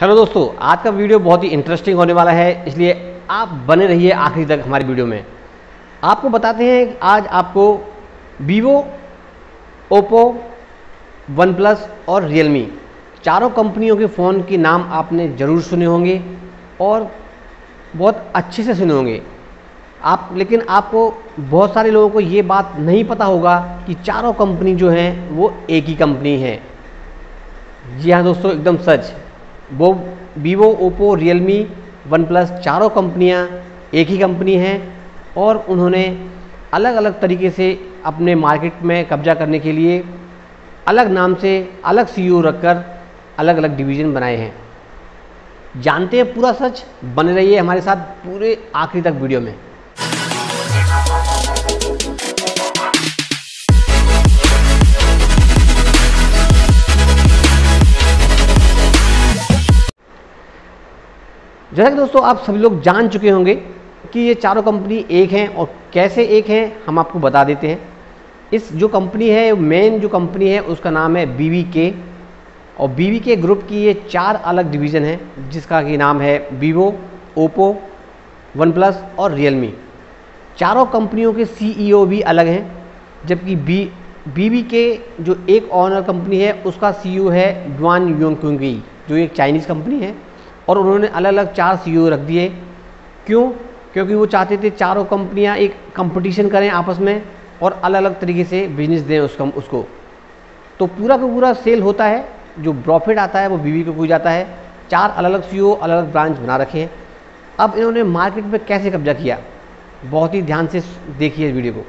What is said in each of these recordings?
Hello दोस्तों, आज का वीडियो बहुत ही इंटरेस्टिंग होने वाला है, इसलिए आप बने रहिए आखिरी तक हमारी वीडियो में। आपको बताते हैं आज आपको vivo, oppo, oneplus और realme चारों कंपनियों के फ़ोन के नाम आपने ज़रूर सुने होंगे और बहुत अच्छे से सुने होंगे आप, लेकिन आपको बहुत सारे लोगों को ये बात नहीं पता होगा कि चारों कंपनी जो हैं वो एक ही कंपनी है। जी हाँ दोस्तों, एकदम सच। वो vivo, oppo, realme, oneplus चारों कंपनियां एक ही कंपनी हैं और उन्होंने अलग अलग तरीके से अपने मार्केट में कब्जा करने के लिए अलग नाम से अलग सीईओ रखकर अलग अलग डिवीज़न बनाए हैं। जानते हैं पूरा सच, बने रहिए हमारे साथ पूरे आखिरी तक वीडियो में। जैसा कि दोस्तों आप सभी लोग जान चुके होंगे कि ये चारों कंपनी एक हैं और कैसे एक हैं हम आपको बता देते हैं। इस जो कंपनी है, मेन जो कंपनी है, उसका नाम है BVK और BVK ग्रुप की ये चार अलग डिवीज़न हैं जिसका कि नाम है vivo, oppo, oneplus और realme। चारों कंपनियों के सीईओ भी अलग हैं, जबकि BVK जो एक ऑनर कंपनी है उसका सीईओ है Duan Yongguang, जो एक चाइनीज़ कंपनी है और उन्होंने अलग अलग चार सीईओ रख दिए। क्यों? क्योंकि वो चाहते थे चारों कंपनियां एक कंपटीशन करें आपस में और अलग अलग तरीके से बिजनेस दें उसको। तो पूरा का पूरा सेल होता है, जो प्रॉफिट आता है वो BVK को जाता है। चार अलग अलग सीईओ अलग अलग ब्रांच बना रखे हैं। अब इन्होंने मार्केट में कैसे कब्जा किया, बहुत ही ध्यान से देखिए इस वीडियो को।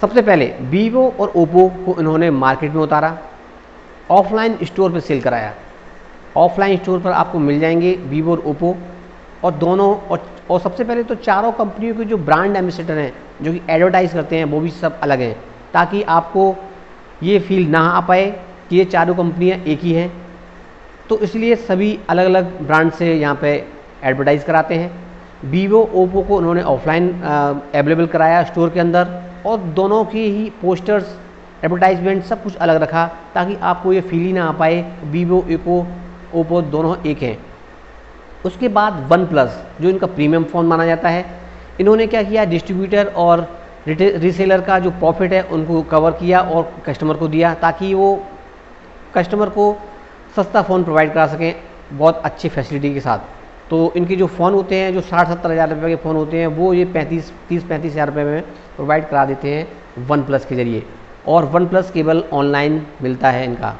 सबसे पहले vivo और oppo को इन्होंने मार्केट में उतारा, ऑफलाइन स्टोर पर सेल कराया। ऑफलाइन स्टोर पर आपको मिल जाएंगे vivo और oppo और दोनों और सबसे पहले तो चारों कंपनियों के जो ब्रांड एम्बेसडर हैं जो कि एडवर्टाइज़ करते हैं वो भी सब अलग हैं, ताकि आपको ये फील ना आ पाए कि ये चारों कंपनियां एक ही हैं। तो इसलिए सभी अलग अलग ब्रांड से यहाँ पे एडवर्टाइज़ कराते हैं। vivo, oppo को उन्होंने ऑफलाइन अवेलेबल कराया स्टोर के अंदर और दोनों की ही पोस्टर्स, एडवर्टाइजमेंट सब कुछ अलग रखा ताकि आपको ये फील ही ना आ पाए vivo, oppo दोनों एक हैं। उसके बाद oneplus जो इनका प्रीमियम फ़ोन माना जाता है, इन्होंने क्या किया, डिस्ट्रीब्यूटर और रिसेलर का जो प्रॉफिट है उनको कवर किया और कस्टमर को दिया ताकि वो कस्टमर को सस्ता फ़ोन प्रोवाइड करा सकें बहुत अच्छी फैसिलिटी के साथ। तो इनके जो फ़ोन होते हैं, जो 60-70 हज़ार रुपये के फ़ोन होते हैं, वो ये 30-35 हज़ार रुपये में प्रोवाइड करा देते हैं oneplus के ज़रिए। और oneplus केवल ऑनलाइन मिलता है इनका,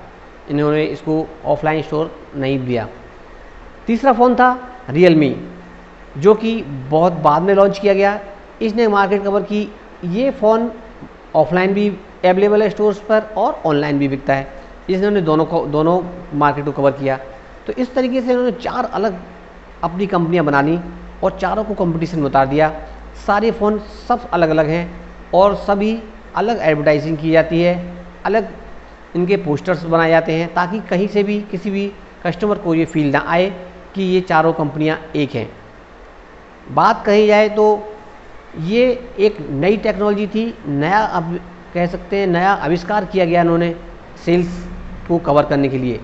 इन्होंने इसको ऑफलाइन स्टोर नहीं दिया। तीसरा फ़ोन था realme जो कि बहुत बाद में लॉन्च किया गया। इसने मार्केट कवर की। ये फ़ोन ऑफलाइन भी अवेलेबल है स्टोर्स पर और ऑनलाइन भी बिकता है। इन्होंने दोनों मार्केट को कवर किया। तो इस तरीके से इन्होंने चार अलग अपनी कंपनियां बना ली और चारों को कंपटीशन में उतार दिया। सारे फ़ोन सब अलग अलग हैं और सभी अलग एडवर्टाइजिंग की जाती है, अलग इनके पोस्टर्स बनाए जाते हैं ताकि कहीं से भी किसी भी कस्टमर को ये फील ना आए कि ये चारों कंपनियां एक हैं। बात कही जाए तो ये एक नई टेक्नोलॉजी थी, नया अब कह सकते हैं नया आविष्कार किया गया इन्होंने सेल्स को कवर करने के लिए।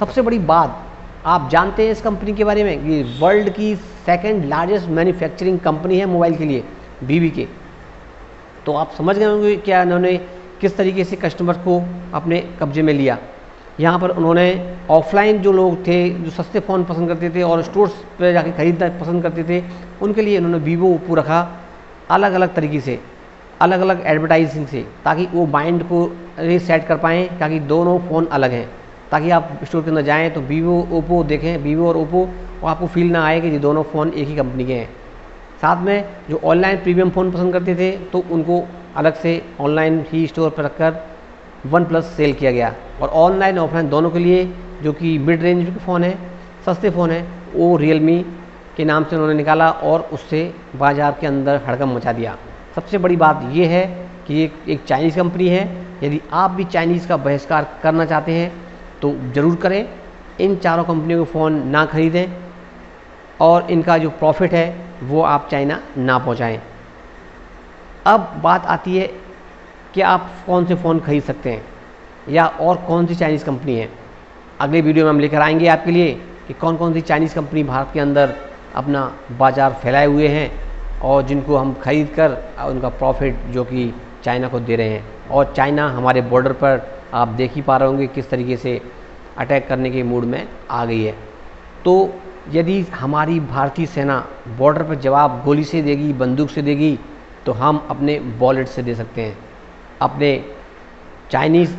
सबसे बड़ी बात आप जानते हैं इस कंपनी के बारे में कि वर्ल्ड की सेकेंड लार्जेस्ट मैन्युफैक्चरिंग कंपनी है मोबाइल के लिए BVK। तो आप समझ गए होंगे क्या इन्होंने किस तरीके से कस्टमर को अपने कब्जे में लिया। यहाँ पर उन्होंने ऑफलाइन जो लोग थे जो सस्ते फ़ोन पसंद करते थे और स्टोर्स पर जाके ख़रीदना पसंद करते थे, उनके लिए उन्होंने vivo, oppo रखा अलग अलग तरीके से, अलग अलग एडवर्टाइजिंग से, ताकि वो माइंड को रीसेट कर पाएँ, ताकि दोनों फ़ोन अलग हैं, ताकि आप स्टोर के अंदर जाएँ तो vivo, oppo देखें, vivo और oppo, और आपको फील ना आए कि ये दोनों फ़ोन एक ही कंपनी के हैं। साथ में जो ऑनलाइन प्रीमियम फ़ोन पसंद करते थे तो उनको अलग से ऑनलाइन ही स्टोर पर रखकर oneplus सेल किया गया। और ऑनलाइन ऑफलाइन दोनों के लिए जो कि मिड रेंज के फ़ोन है, सस्ते फ़ोन है, वो realme के नाम से उन्होंने निकाला और उससे बाज़ार के अंदर हड़कंप मचा दिया। सबसे बड़ी बात यह है कि ये एक चाइनीज़ कंपनी है। यदि आप भी चाइनीज़ का बहिष्कार करना चाहते हैं तो ज़रूर करें। इन चारों कंपनियों के फ़ोन ना ख़रीदें और इनका जो प्रॉफिट है वो आप चाइना ना पहुँचाएँ। अब बात आती है कि आप कौन से फ़ोन खरीद सकते हैं या और कौन सी चाइनीज़ कंपनी है। अगले वीडियो में हम लेकर आएंगे आपके लिए कि कौन कौन सी चाइनीज़ कंपनी भारत के अंदर अपना बाज़ार फैलाए हुए हैं और जिनको हम खरीद कर उनका प्रॉफिट जो कि चाइना को दे रहे हैं। और चाइना हमारे बॉर्डर पर आप देख ही पा रहे होंगे किस तरीके से अटैक करने के मूड में आ गई है। तो यदि हमारी भारतीय सेना बॉर्डर पर जवाब गोली से देगी, बंदूक से देगी, तो हम अपने वॉलेट से दे सकते हैं, अपने चाइनीज़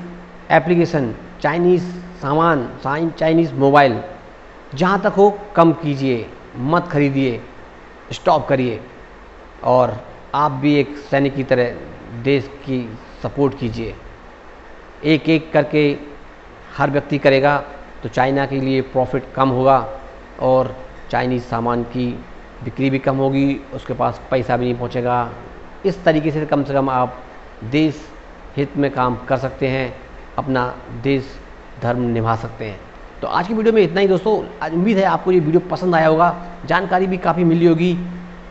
एप्लीकेशन, चाइनीज़ सामान, चाइनीज़ मोबाइल। जहाँ तक हो कम कीजिए, मत खरीदिए, स्टॉप करिए और आप भी एक सैनिक की तरह देश की सपोर्ट कीजिए। एक एक करके हर व्यक्ति करेगा तो चाइना के लिए प्रॉफिट कम होगा और चाइनीज़ सामान की बिक्री भी कम होगी, उसके पास पैसा भी नहीं पहुंचेगा। इस तरीके से कम आप देश हित में काम कर सकते हैं, अपना देश धर्म निभा सकते हैं। तो आज की वीडियो में इतना ही दोस्तों। उम्मीद है आपको ये वीडियो पसंद आया होगा, जानकारी भी काफ़ी मिली होगी।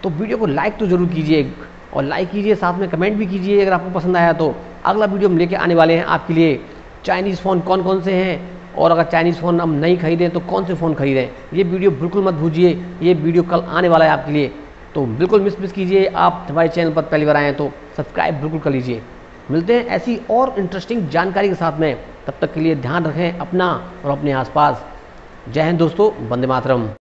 तो वीडियो को लाइक तो ज़रूर कीजिए और लाइक कीजिए, साथ में कमेंट भी कीजिए अगर आपको पसंद आया तो। अगला वीडियो हम लेके आने वाले हैं आपके लिए, चाइनीज़ फ़ोन कौन कौन से हैं और अगर चाइनीज़ फ़ोन हम नहीं खरीदें तो कौन से फ़ोन खरीदें। ये वीडियो बिल्कुल मत भूलिए, ये वीडियो कल आने वाला है आपके लिए, तो बिल्कुल मिस कीजिए। आप हमारे चैनल पर पहली बार आएँ तो सब्सक्राइब बिल्कुल कर लीजिए। मिलते हैं ऐसी और इंटरेस्टिंग जानकारी के साथ में, तब तक के लिए ध्यान रखें अपना और अपने आसपास। जय हिंद दोस्तों, वंदे मातरम।